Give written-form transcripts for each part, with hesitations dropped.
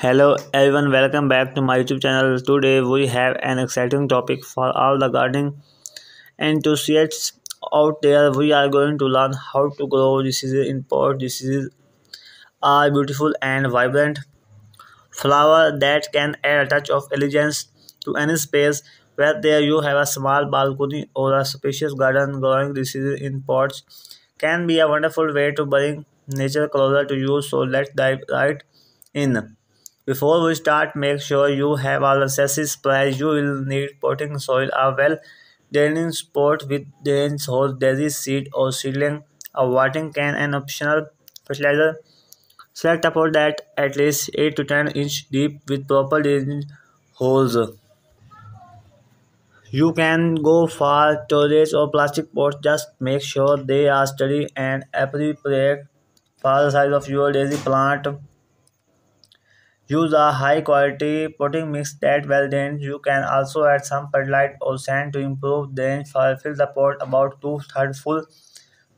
Hello everyone, welcome back to my YouTube channel. Today we have an exciting topic for all the gardening enthusiasts out there. We are going to learn how to grow diseases in pot. Diseases are beautiful and vibrant flowers that can add a touch of elegance to any space. Whether you have a small balcony or a spacious garden, growing diseases in pots can be a wonderful way to bring nature closer to you. So let's dive right in. Before we start, make sure you have all the necessities supplies. You will need potting soil, a well-draining pot with drains, holes, daisy seed or seedling, a watering can, and optional fertilizer. Select a pot that at least 8 to 10 inch deep with proper drainage holes. You can go for storage or plastic pots. Just make sure they are sturdy and appropriate for the size of your daisy plant. Use a high quality potting mix that well drains. You can also add some perlite or sand to improve drainage. Fill the pot about 2/3 full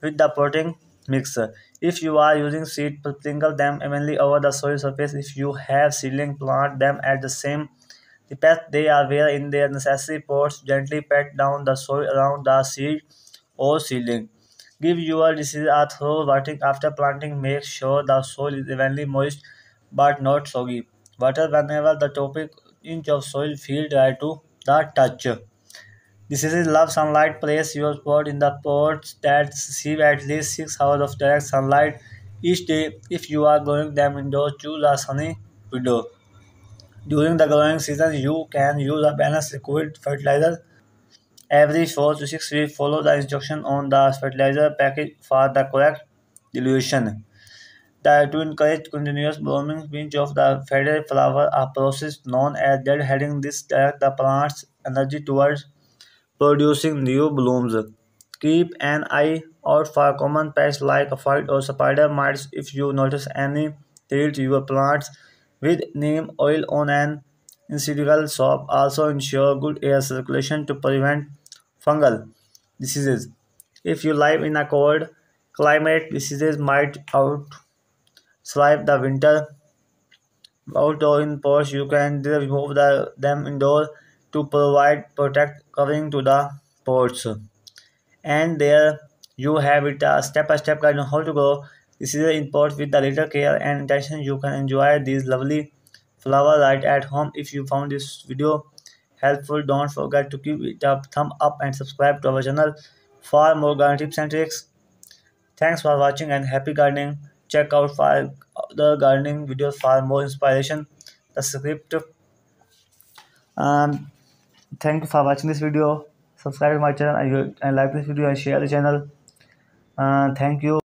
with the potting mix. If you are using seeds, sprinkle them evenly over the soil surface. If you have seedling, plant them at the same depth they are where in their necessary pots. Gently pat down the soil around the seed or seedling. Give your disease a thorough watering after planting. Make sure the soil is evenly moist but not soggy. Water whenever the topic inch of soil feel dry to the touch. Diseases love sunlight. Place your pot in the pots that receive at least 6 hours of direct sunlight each day. If you are growing them indoors, choose a sunny window. During the growing season, you can use a balanced liquid fertilizer every 4 to 6 weeks. Follow the instruction on the fertilizer package for the correct dilution. To encourage continuous blooming, pinch of the faded flower, a process known as deadheading. This directs the plant's energy towards producing new blooms. Keep an eye out for common pests like aphids or spider mites. If you notice any, treat your plants with neem oil on an insidical soap. Also ensure good air circulation to prevent fungal diseases. If you live in a cold climate, diseases might outlive the winter. Outdoor in pots, you can remove them indoors to provide protect covering to the pots. And there you have it, a step-by-step guide on how to grow diseases in pots. With a little care and attention, you can enjoy these lovely flowers right at home. If you found this video helpful, don't forget to give it a thumb up and subscribe to our channel for more gardening tips and tricks. Thanks for watching and happy gardening. Check out for the gardening videos for more inspiration. The script. Thank you for watching this video. Subscribe to my channel and like this video and share the channel. Thank you.